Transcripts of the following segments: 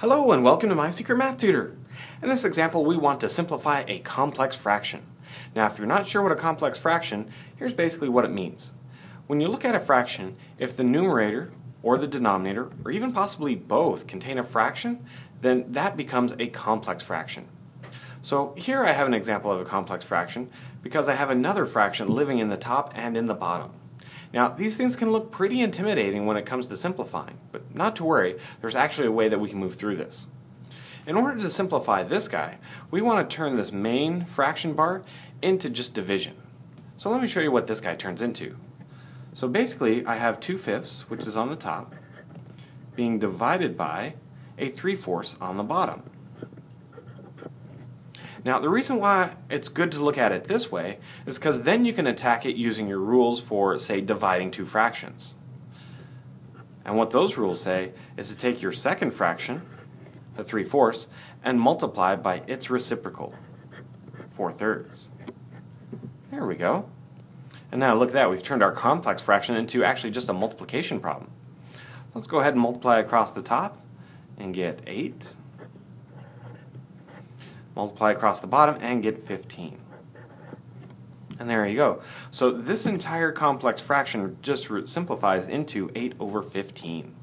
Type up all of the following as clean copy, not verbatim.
Hello and welcome to My Secret Math Tutor. In this example, we want to simplify a complex fraction. Now, if you're not sure what a complex fraction, here's basically what it means. When you look at a fraction, if the numerator or the denominator, or even possibly both, contain a fraction, then that becomes a complex fraction. So here I have an example of a complex fraction because I have another fraction living in the top and in the bottom. Now, these things can look pretty intimidating when it comes to simplifying, but not to worry, there's actually a way that we can move through this. In order to simplify this guy, we want to turn this main fraction bar into just division. So let me show you what this guy turns into. So basically, I have 2/5, which is on the top, being divided by a 3/4 on the bottom. Now, the reason why it's good to look at it this way is because then you can attack it using your rules for, say, dividing two fractions. And what those rules say is to take your second fraction, the 3/4, and multiply by its reciprocal, 4/3. There we go. And now look at that, we've turned our complex fraction into actually just a multiplication problem. Let's go ahead and multiply across the top and get 8. Multiply across the bottom and get 15. And there you go. So this entire complex fraction just simplifies into 8/15.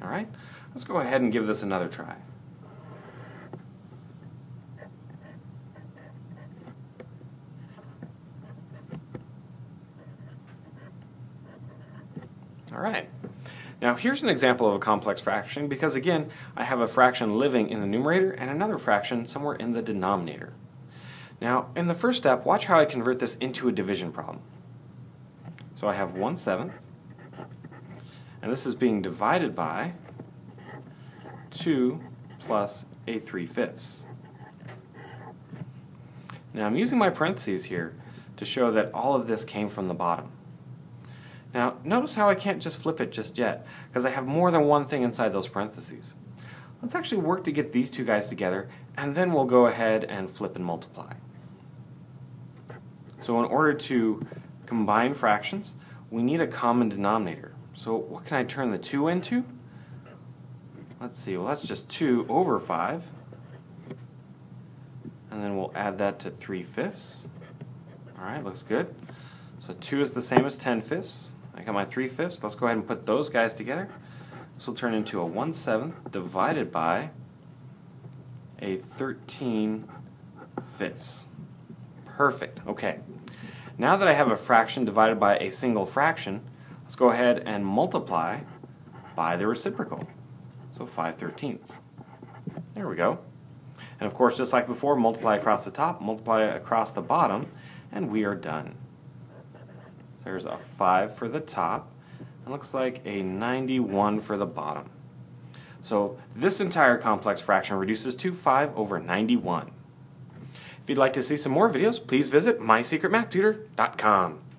Alright, let's go ahead and give this another try. Alright. Now here's an example of a complex fraction because, again, I have a fraction living in the numerator and another fraction somewhere in the denominator. Now, in the first step, watch how I convert this into a division problem. So I have 1/7, and this is being divided by 2 plus a 3/5. Now I'm using my parentheses here to show that all of this came from the bottom. Now, notice how I can't just flip it just yet, because I have more than one thing inside those parentheses. Let's actually work to get these two guys together, and then we'll go ahead and flip and multiply. So in order to combine fractions, we need a common denominator. So what can I turn the 2 into? Let's see, well that's just 2/5, and then we'll add that to 3/5. Alright, looks good. So 2 is the same as 10/5. I got my 3/5. Let's go ahead and put those guys together. This will turn into a 1/7 divided by a 13/5. Perfect. Okay. Now that I have a fraction divided by a single fraction, let's go ahead and multiply by the reciprocal. So 5/13. There we go. And of course, just like before, multiply across the top, multiply across the bottom, and we are done. There's a 5 for the top, and looks like a 91 for the bottom. So this entire complex fraction reduces to 5/91. If you'd like to see some more videos, please visit MySecretMathTutor.com.